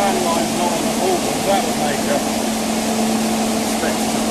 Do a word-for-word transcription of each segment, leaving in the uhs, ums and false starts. fan line's not on the wall, but that would make a spectacle.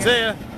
See ya.